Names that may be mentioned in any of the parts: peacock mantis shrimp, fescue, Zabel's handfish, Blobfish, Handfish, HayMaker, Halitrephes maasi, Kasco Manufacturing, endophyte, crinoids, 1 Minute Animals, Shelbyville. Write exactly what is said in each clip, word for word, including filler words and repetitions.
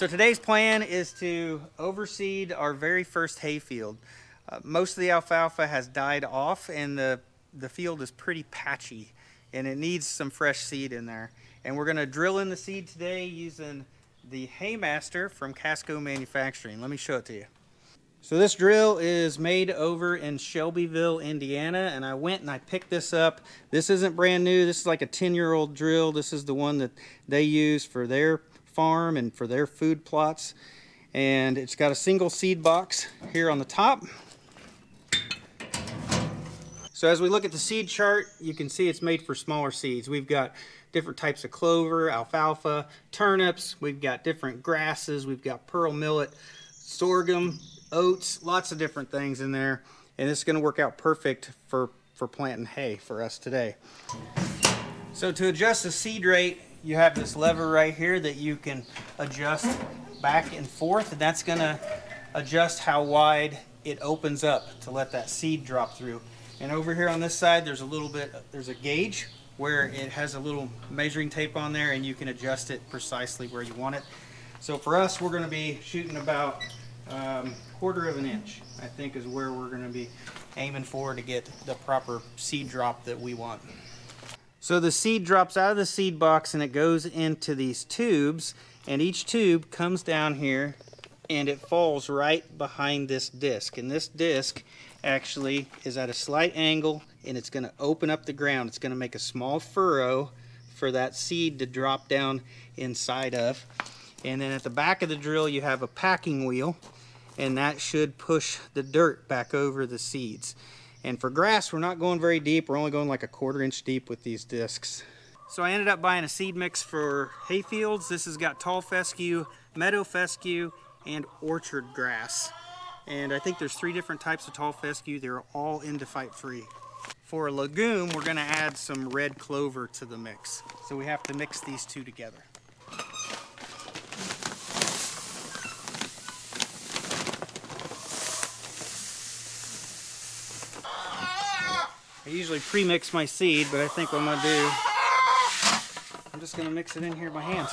So today's plan is to overseed our very first hay field. Uh, most of the alfalfa has died off and the, the field is pretty patchy and it needs some fresh seed in there. And we're gonna drill in the seed today using the HayMaker from Kasco Manufacturing. Let me show it to you. So this drill is made over in Shelbyville, Indiana, and I went and I picked this up. This isn't brand new. This is like a ten-year-old drill. This is the one that they use for their farm and for their food plots. And it's got a single seed box here on the top. So as we look at the seed chart, you can see it's made for smaller seeds. We've got different types of clover, alfalfa, turnips. We've got different grasses. We've got pearl millet, sorghum, oats, lots of different things in there, and it's going to work out perfect for for planting hay for us today. So to adjust the seed rate, you have this lever right here that you can adjust back and forth, and that's going to adjust how wide it opens up to let that seed drop through. And over here on this side, there's a little bit, there's a gauge where it has a little measuring tape on there, and you can adjust it precisely where you want it. So for us, we're going to be shooting about Um, quarter of an inch, I think, is where we're going to be aiming for to get the proper seed drop that we want. So the seed drops out of the seed box and it goes into these tubes, and each tube comes down here and it falls right behind this disc, and this disc actually is at a slight angle and it's going to open up the ground. It's going to make a small furrow for that seed to drop down inside of. And then at the back of the drill you have a packing wheel, and that should push the dirt back over the seeds. And for grass, we're not going very deep. We're only going like a quarter inch deep with these discs. So I ended up buying a seed mix for hay fields. This has got tall fescue, meadow fescue, and orchard grass. And I think there's three different types of tall fescue. They're all endophyte free. For a legume, we're gonna add some red clover to the mix. So we have to mix these two together. I usually pre-mix my seed, but I think what I'm gonna do, I'm just gonna mix it in here by hand.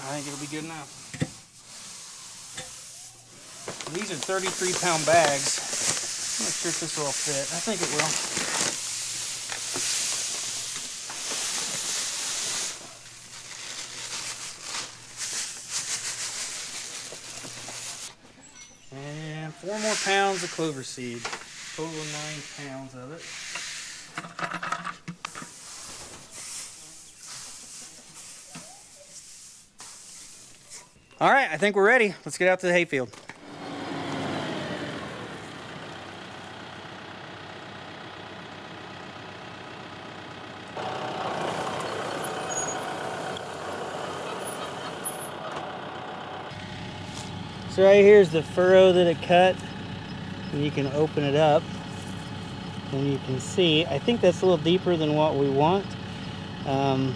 I think it'll be good enough. These are thirty-three pound bags. I'm not sure if this will all fit. I think it will. And four more pounds of clover seed. Total of nine pounds of it. All right, I think we're ready. Let's get out to the hayfield. So right here's the furrow that it cut. And you can open it up and you can see, I think that's a little deeper than what we want. Um,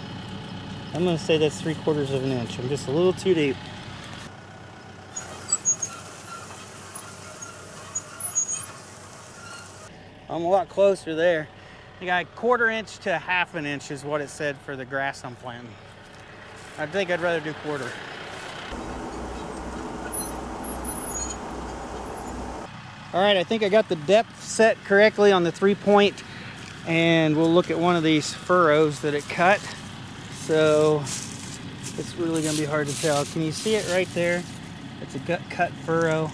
I'm gonna say that's three quarters of an inch. I'm just a little too deep. I'm a lot closer there. I got a quarter inch to half an inch is what it said for the grass I'm planting. I think I'd rather do quarter. All right, I think I got the depth set correctly on the three point, and we'll look at one of these furrows that it cut. So it's really gonna be hard to tell. Can you see it right there? It's a gut cut furrow.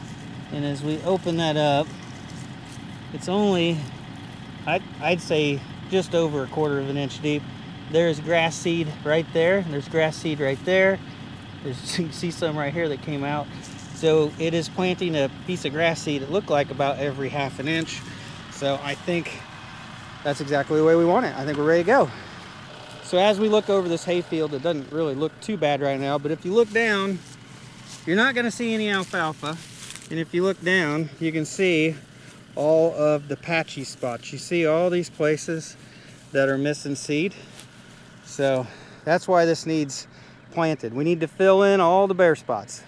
And as we open that up, it's only, I'd, I'd say just over a quarter of an inch deep. There's grass seed right there. There's grass seed right there. There's, you can see some right here that came out. So it is planting a piece of grass seed, it looked like, about every half an inch. So I think that's exactly the way we want it. I think we're ready to go. So as we look over this hay field, it doesn't really look too bad right now, but if you look down, you're not gonna see any alfalfa. And if you look down, you can see all of the patchy spots. You see all these places that are missing seed. So that's why this needs planted. We need to fill in all the bare spots.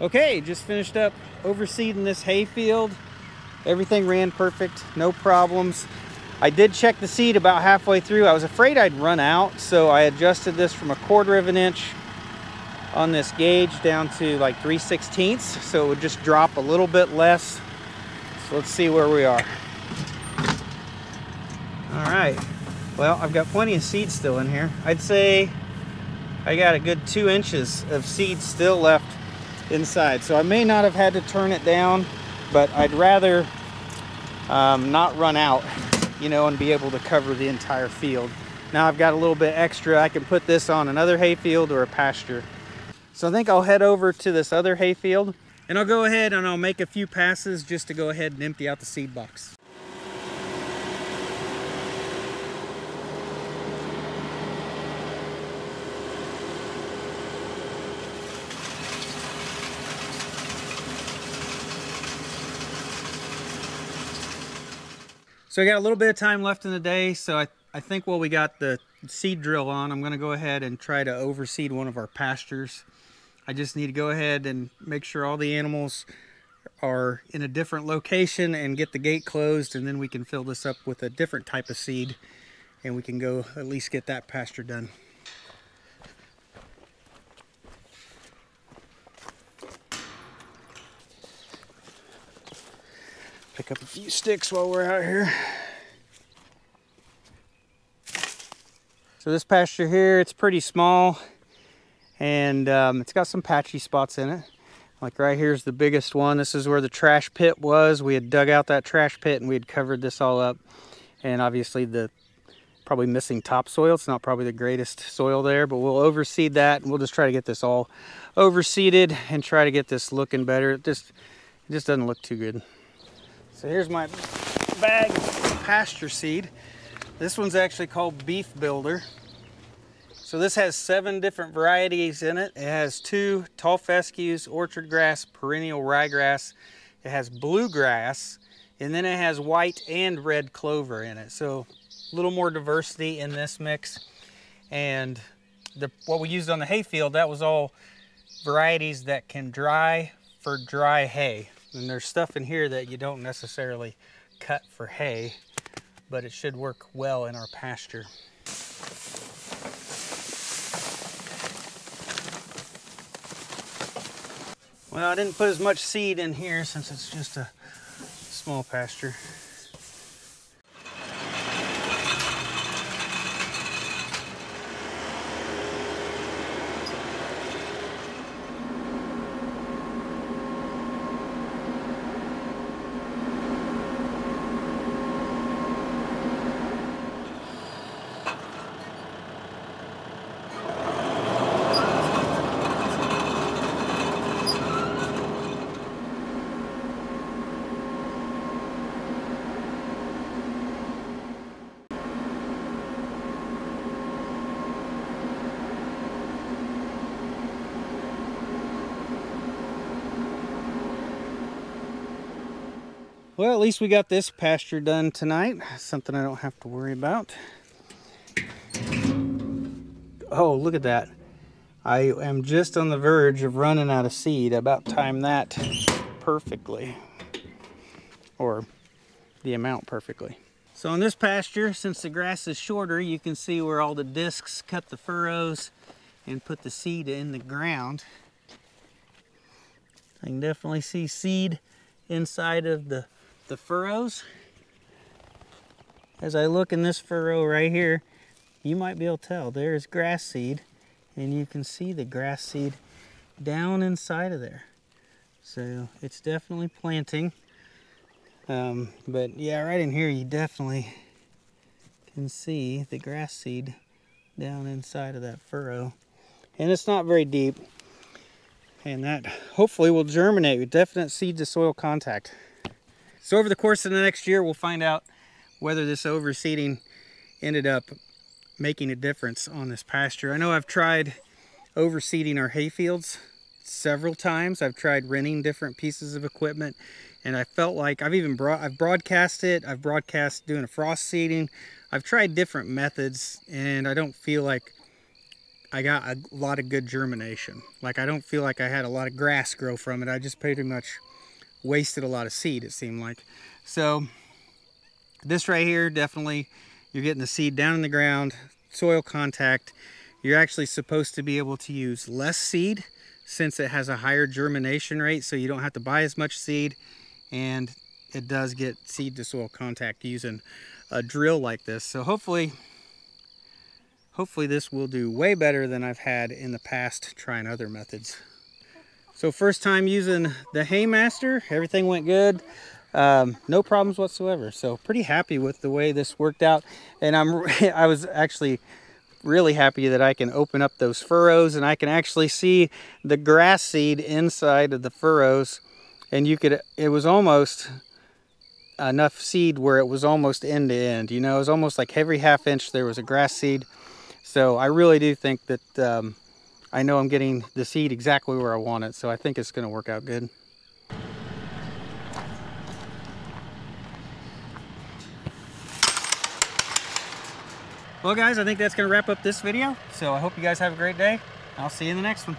Okay, just finished up overseeding this hay field. Everything ran perfect, no problems. I did check the seed about halfway through. I was afraid I'd run out, so I adjusted this from a quarter of an inch on this gauge down to like three sixteenths, so it would just drop a little bit less. So let's see where we are. All right, well, I've got plenty of seed still in here. I'd say I got a good two inches of seed still left inside, so I may not have had to turn it down, but I'd rather um, not run out, you know, and be able to cover the entire field. Now I've got a little bit extra. I can put this on another hay field or a pasture. So I think I'll head over to this other hay field and I'll go ahead and I'll make a few passes just to go ahead and empty out the seed box. So I got a little bit of time left in the day, so I, I think while we got the seed drill on, I'm gonna go ahead and try to overseed one of our pastures. I just need to go ahead and make sure all the animals are in a different location and get the gate closed, and then we can fill this up with a different type of seed and we can go at least get that pasture done. Pick up a few sticks while we're out here. So this pasture here, it's pretty small and um, it's got some patchy spots in it. Like right here's the biggest one. This is where the trash pit was. We had dug out that trash pit and we had covered this all up. And obviously the probably missing topsoil. It's not probably the greatest soil there, but we'll overseed that and we'll just try to get this all overseeded and try to get this looking better. It just, it just doesn't look too good. So here's my bag of pasture seed. This one's actually called Beef Builder. So this has seven different varieties in it. It has two tall fescues, orchard grass, perennial ryegrass. It has bluegrass, and then it has white and red clover in it. So a little more diversity in this mix. And the, what we used on the hay field, that was all varieties that can dry for dry hay. And there's stuff in here that you don't necessarily cut for hay, but it should work well in our pasture. Well, I didn't put as much seed in here since it's just a small pasture. Well, at least we got this pasture done tonight. Something I don't have to worry about. Oh, look at that. I am just on the verge of running out of seed. I about timed that perfectly. Or the amount perfectly. So on this pasture, since the grass is shorter, you can see where all the discs cut the furrows and put the seed in the ground. I can definitely see seed inside of the the furrows. As I look in this furrow right here, you might be able to tell there's grass seed, and you can see the grass seed down inside of there. So it's definitely planting. Um, but yeah, right in here you definitely can see the grass seed down inside of that furrow. And it's not very deep. And that hopefully will germinate with definite seed to soil contact. So over the course of the next year, we'll find out whether this overseeding ended up making a difference on this pasture. I know I've tried overseeding our hay fields several times. I've tried renting different pieces of equipment, and I felt like I've even brought, I've broadcast it. I've broadcast doing a frost seeding. I've tried different methods, and I don't feel like I got a lot of good germination. Like, I don't feel like I had a lot of grass grow from it. I just pretty much wasted a lot of seed, it seemed like. So this right here, definitely you're getting the seed down in the ground, soil contact. You're actually supposed to be able to use less seed since it has a higher germination rate, so you don't have to buy as much seed, and it does get seed to soil contact using a drill like this. So hopefully hopefully this will do way better than I've had in the past trying other methods. So first time using the HayMaker, everything went good. Um, no problems whatsoever. So pretty happy with the way this worked out. And I'm I was actually really happy that I can open up those furrows and I can actually see the grass seed inside of the furrows. And you could, it was almost enough seed where it was almost end to end. You know, it was almost like every half inch there was a grass seed. So I really do think that um, I know I'm getting the seed exactly where I want it. So I think it's going to work out good. Well guys, I think that's going to wrap up this video. So I hope you guys have a great day. I'll see you in the next one.